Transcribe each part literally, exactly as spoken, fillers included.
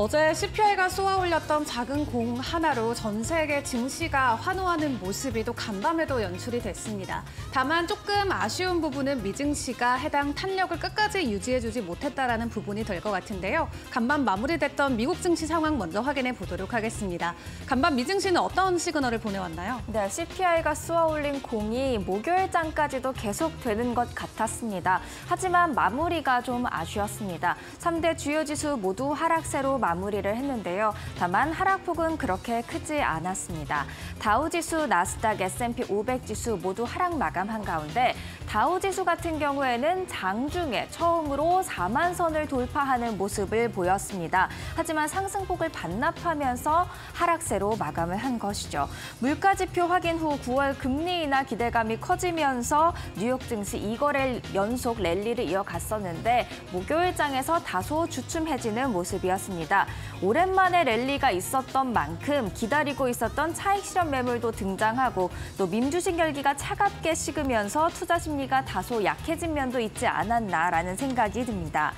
어제 씨피아이가 쏘아올렸던 작은 공 하나로 전 세계 증시가 환호하는 모습이 또 간밤에도 연출이 됐습니다. 다만 조금 아쉬운 부분은 미증시가 해당 탄력을 끝까지 유지해주지 못했다라는 부분이 될 것 같은데요. 간밤 마무리됐던 미국 증시 상황 먼저 확인해 보도록 하겠습니다. 간밤 미증시는 어떤 시그널을 보내왔나요? 네, 씨피아이가 쏘아올린 공이 목요일장까지도 계속되는 것 같았습니다. 하지만 마무리가 좀 아쉬웠습니다. 삼 대 주요 지수 모두 하락세로 마무리를 했는데요. 다만 하락폭은 그렇게 크지 않았습니다. 다우 지수, 나스닥, 에스 앤 피 오백 지수 모두 하락 마감한 가운데 다우 지수 같은 경우에는 장중에 처음으로 사만 선을 돌파하는 모습을 보였습니다. 하지만 상승폭을 반납하면서 하락세로 마감을 한 것이죠. 물가지표 확인 후 구월 금리 인하 기대감이 커지면서 뉴욕 증시 이 거래 연속 랠리를 이어갔었는데 목요일장에서 다소 주춤해지는 모습이었습니다. 오랜만에 랠리가 있었던 만큼 기다리고 있었던 차익 실현 매물도 등장하고 또 밈주식 열기가 차갑게 식으면서 투자 심리가 다소 약해진 면도 있지 않았나라는 생각이 듭니다.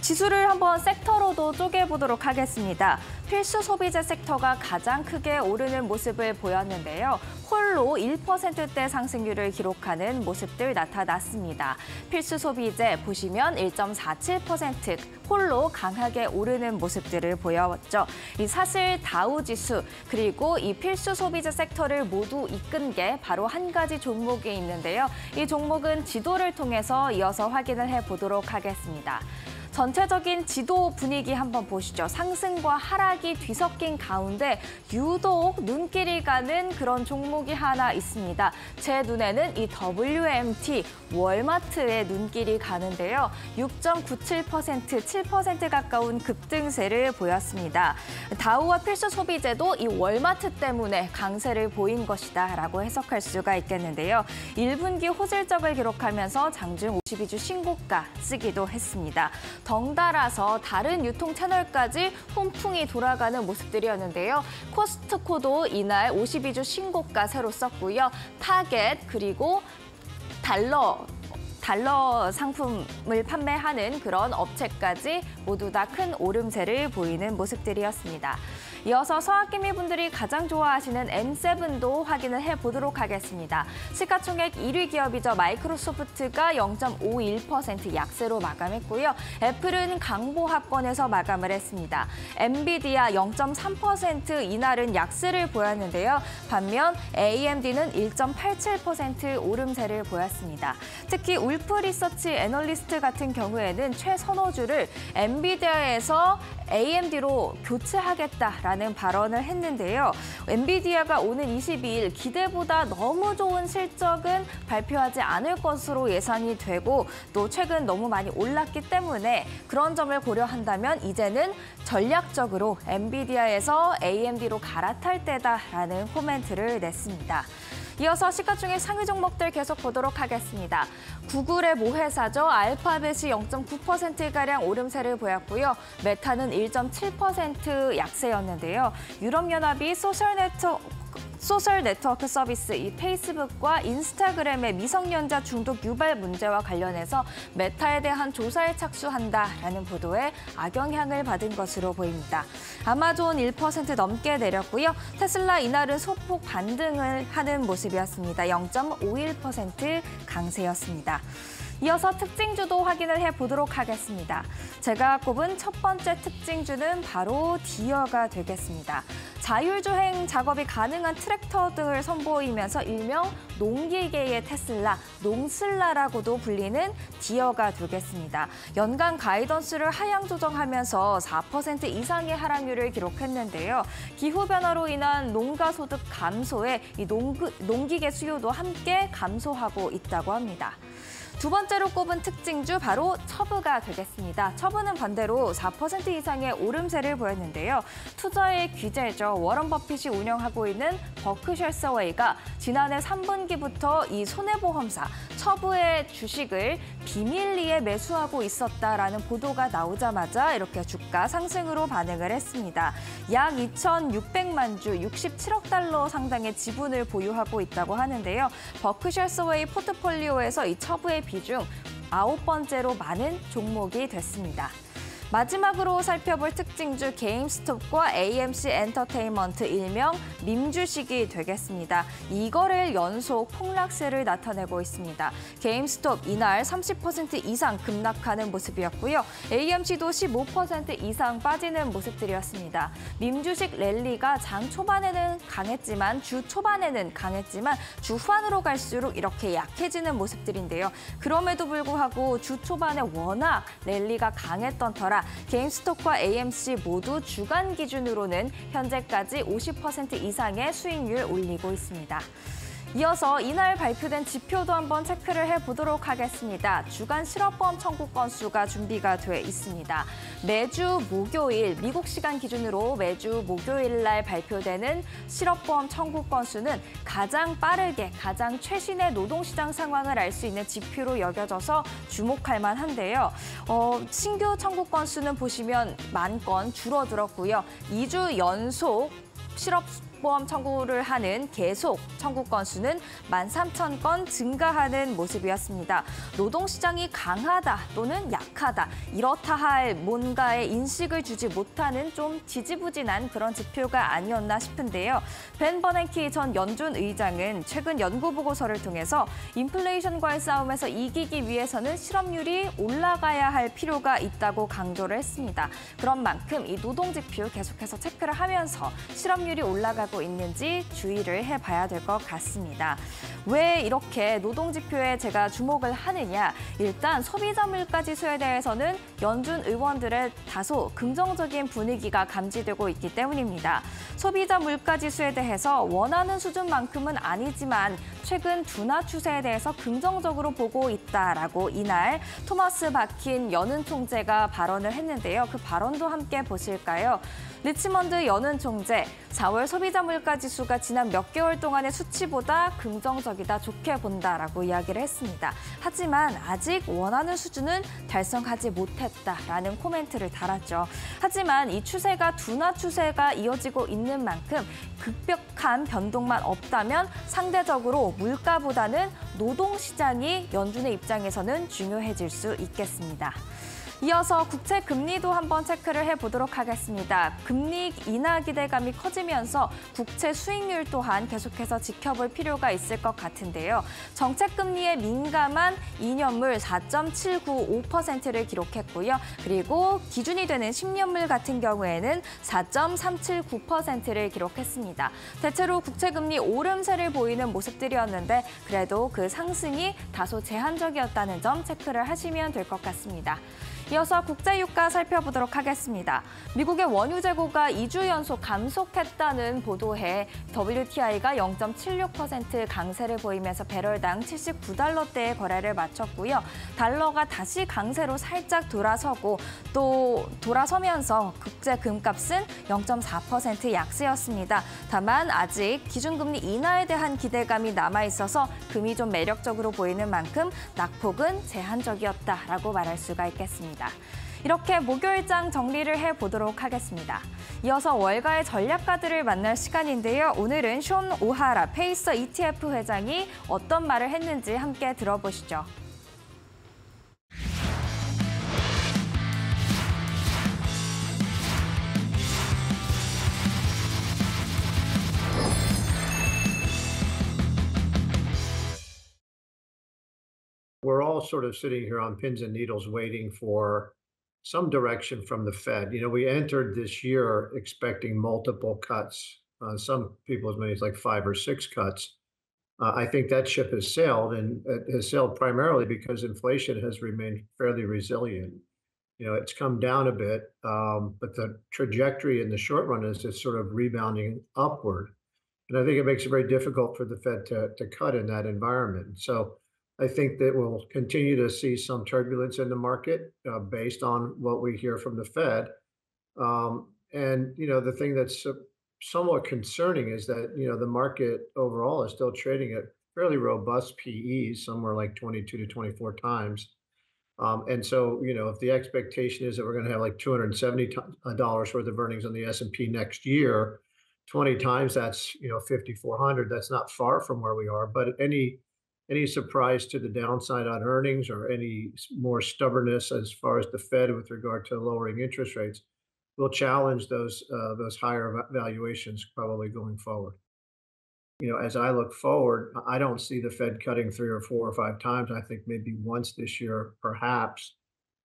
지수를 한번 섹터로도 쪼개보도록 하겠습니다. 필수 소비재 섹터가 가장 크게 오르는 모습을 보였는데요. 홀로 일 퍼센트대 상승률을 기록하는 모습들 나타났습니다. 필수 소비재 보시면 일 점 사칠 퍼센트 홀로 강하게 오르는 모습들을 보였죠. 이 사실 다우 지수 그리고 이 필수 소비재 섹터를 모두 이끈 게 바로 한 가지 종목이 있는데요. 이 종목은 지도를 통해서 이어서 확인을 해보도록 하겠습니다. 전체적인 지도 분위기 한번 보시죠. 상승과 하락이 뒤섞인 가운데 유독 눈길이 가는 그런 종목이 하나 있습니다. 제 눈에는 이 더블유 엠 티, 월마트의 눈길이 가는데요. 육 점 구칠 퍼센트, 칠 퍼센트 가까운 급등세를 보였습니다. 다우와 필수 소비재도 이 월마트 때문에 강세를 보인 것이다라고 해석할 수가 있겠는데요. 일 분기 호실적을 기록하면서 장중 오십이 주 신고가 쓰기도 했습니다. 덩달아서 다른 유통 채널까지 훈풍이 돌아가는 모습들이었는데요. 코스트코도 이날 오십이 주 신고가 새로 썼고요. 타겟 그리고 달러. 달러 상품을 판매하는 그런 업체까지 모두 다 큰 오름세를 보이는 모습들이었습니다. 이어서 서학개미분들이 가장 좋아하시는 엠 세븐도 확인을 해보도록 하겠습니다. 시가총액 일 위 기업이죠. 마이크로소프트가 영 점 오일 퍼센트 약세로 마감했고요. 애플은 강보 하권에서 마감을 했습니다. 엔비디아 영 점 삼 퍼센트 이날은 약세를 보였는데요. 반면 에이 엠 디는 일 점 팔칠 퍼센트 오름세를 보였습니다. 특히 우리 울프 리서치 애널리스트 같은 경우에는 최선호주를 엔비디아에서 에이 엠 디로 교체하겠다라는 발언을 했는데요. 엔비디아가 오는 이십이 일 기대보다 너무 좋은 실적은 발표하지 않을 것으로 예상이 되고 또 최근 너무 많이 올랐기 때문에 그런 점을 고려한다면 이제는 전략적으로 엔비디아에서 에이 엠 디로 갈아탈 때다라는 코멘트를 냈습니다. 이어서 시가총액 상위 종목들 계속 보도록 하겠습니다. 구글의 모회사죠. 알파벳이 영 점 구 퍼센트가량 오름세를 보였고요. 메타는 일 점 칠 퍼센트 약세였는데요. 유럽연합이 소셜네트워크 소셜 네트워크 서비스, 이 페이스북과 인스타그램의 미성년자 중독 유발 문제와 관련해서 메타에 대한 조사에 착수한다라는 보도에 악영향을 받은 것으로 보입니다. 아마존 일 퍼센트 넘게 내렸고요. 테슬라 이날은 소폭 반등을 하는 모습이었습니다. 영 점 오일 퍼센트 강세였습니다. 이어서 특징주도 확인을 해보도록 하겠습니다. 제가 꼽은 첫 번째 특징주는 바로 디어가 되겠습니다. 자율주행 작업이 가능한 트랙터 등을 선보이면서 일명 농기계의 테슬라, 농슬라라고도 불리는 디어가 되겠습니다. 연간 가이던스를 하향 조정하면서 사 퍼센트 이상의 하락률을 기록했는데요. 기후변화로 인한 농가 소득 감소에 이 농구, 농기계 수요도 함께 감소하고 있다고 합니다. 두 번째로 꼽은 특징주 바로 처브가 되겠습니다. 처브는 반대로 사 퍼센트 이상의 오름세를 보였는데요. 투자의 귀재죠. 워런 버핏이 운영하고 있는 버크셔 해서웨이가 지난해 삼 분기부터 이 손해보험사 처브의 주식을 비밀리에 매수하고 있었다라는 보도가 나오자마자 이렇게 주가 상승으로 반응을 했습니다. 약 이천육백만 주, 육십칠억 달러 상당의 지분을 보유하고 있다고 하는데요. 버크셔 해서웨이 포트폴리오에서 이 처브의 비중 아홉 번째로 많은 종목이 됐습니다. 마지막으로 살펴볼 특징주 게임스톱과 에이엠씨 엔터테인먼트 일명 밈주식이 되겠습니다. 이 거래일 연속 폭락세를 나타내고 있습니다. 게임스톱 이날 삼십 퍼센트 이상 급락하는 모습이었고요. 에이엠씨도 십오 퍼센트 이상 빠지는 모습들이었습니다. 밈주식 랠리가 장 초반에는 강했지만 주 초반에는 강했지만 주 후반으로 갈수록 이렇게 약해지는 모습들인데요. 그럼에도 불구하고 주 초반에 워낙 랠리가 강했던 터라 게임스톱과 에이엠씨 모두 주간 기준으로는 현재까지 오십 퍼센트 이상의 수익률 올리고 있습니다. 이어서 이날 발표된 지표도 한번 체크를 해보도록 하겠습니다. 주간 실업보험 청구 건수가 준비가 돼 있습니다. 매주 목요일, 미국 시간 기준으로 매주 목요일 날 발표되는 실업보험 청구 건수는 가장 빠르게, 가장 최신의 노동시장 상황을 알 수 있는 지표로 여겨져서 주목할 만한데요. 어, 신규 청구 건수는 보시면 만 건 줄어들었고요. 이 주 연속 실업 보험 청구를 하는 계속 청구 건수는 만 삼천 건 증가하는 모습이었습니다. 노동시장이 강하다 또는 약하다, 이렇다 할 뭔가의 인식을 주지 못하는 좀 지지부진한 그런 지표가 아니었나 싶은데요. 벤 버냉키 전 연준 의장은 최근 연구보고서를 통해서 인플레이션과의 싸움에서 이기기 위해서는 실업률이 올라가야 할 필요가 있다고 강조를 했습니다. 그런 만큼 이 노동지표 계속해서 체크를 하면서 실업률이 올라가 있는지 주의를 해봐야 될 것 같습니다. 왜 이렇게 노동지표에 제가 주목을 하느냐? 일단 소비자 물가 지수에 대해서는 연준 의원들의 다소 긍정적인 분위기가 감지되고 있기 때문입니다. 소비자 물가 지수에 대해서 원하는 수준만큼은 아니지만 최근 둔화 추세에 대해서 긍정적으로 보고 있다라고 이날 토마스 바킨 연은 총재가 발언을 했는데요. 그 발언도 함께 보실까요? 리치먼드 연은 총재, 사월 소비자 물가 지수가 지난 몇 개월 동안의 수치보다 긍정적이다, 좋게 본다라고 이야기를 했습니다. 하지만 아직 원하는 수준은 달성하지 못했다라는 코멘트를 달았죠. 하지만 이 추세가 둔화 추세가 이어지고 있는 만큼 급격한 변동만 없다면 상대적으로 물가보다는 노동시장이 연준의 입장에서는 중요해질 수 있겠습니다. 이어서 국채 금리도 한번 체크를 해보도록 하겠습니다. 금리 인하 기대감이 커지면서 국채 수익률 또한 계속해서 지켜볼 필요가 있을 것 같은데요. 정책금리에 민감한 이 년물 사 점 칠구오 퍼센트를 기록했고요. 그리고 기준이 되는 십 년물 같은 경우에는 사 점 삼칠구 퍼센트를 기록했습니다. 대체로 국채금리 오름세를 보이는 모습들이었는데 그래도 그 상승이 다소 제한적이었다는 점 체크를 하시면 될 것 같습니다. 이어서 국제유가 살펴보도록 하겠습니다. 미국의 원유 재고가 이 주 연속 감속했다는 보도에 더블유티아이가 영 점 칠육 퍼센트 강세를 보이면서 배럴당 칠십구 달러대에 거래를 마쳤고요. 달러가 다시 강세로 살짝 돌아서고 또 돌아서면서 국제 금값은 영 점 사 퍼센트 약세였습니다. 다만 아직 기준금리 인하에 대한 기대감이 남아있어서 금이 좀 매력적으로 보이는 만큼 낙폭은 제한적이었다라고 말할 수가 있겠습니다. 이렇게 목요일장 정리를 해보도록 하겠습니다. 이어서 월가의 전략가들을 만날 시간인데요. 오늘은 숀 오하라 페이서 이티에프 회장이 어떤 말을 했는지 함께 들어보시죠. We're all sort of sitting here on pins and needles waiting for some direction from the Fed. You know, we entered this year expecting multiple cuts, uh, some people as many as like five or six cuts. Uh, I think that ship has sailed, and it has sailed primarily because inflation has remained fairly resilient. You know, it's come down a bit, um, but the trajectory in the short run is just sort of rebounding upward. And I think it makes it very difficult for the Fed to, to cut in that environment. So I think that we'll continue to see some turbulence in the market uh, based on what we hear from the Fed. Um, and, you know, the thing that's uh, somewhat concerning is that, you know, the market overall is still trading at fairly robust P Es, somewhere like twenty-two to twenty-four times. Um, and so, you know, if the expectation is that we're going to have like two hundred seventy dollars worth of earnings on the S and P next year, twenty times that's, you know, five thousand four hundred. That's not far from where we are, but any any surprise to the downside on earnings or any more stubbornness as far as the Fed with regard to lowering interest rates will challenge those uh, those higher valuations probably going forward. You know, as I look forward, I don't see the Fed cutting three or four or five times. I think maybe once this year, perhaps.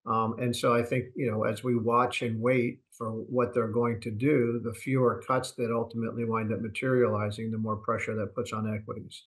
Um, and so I think, you know, as we watch and wait for what they're going to do, the fewer cuts that ultimately wind up materializing, the more pressure that puts on equities.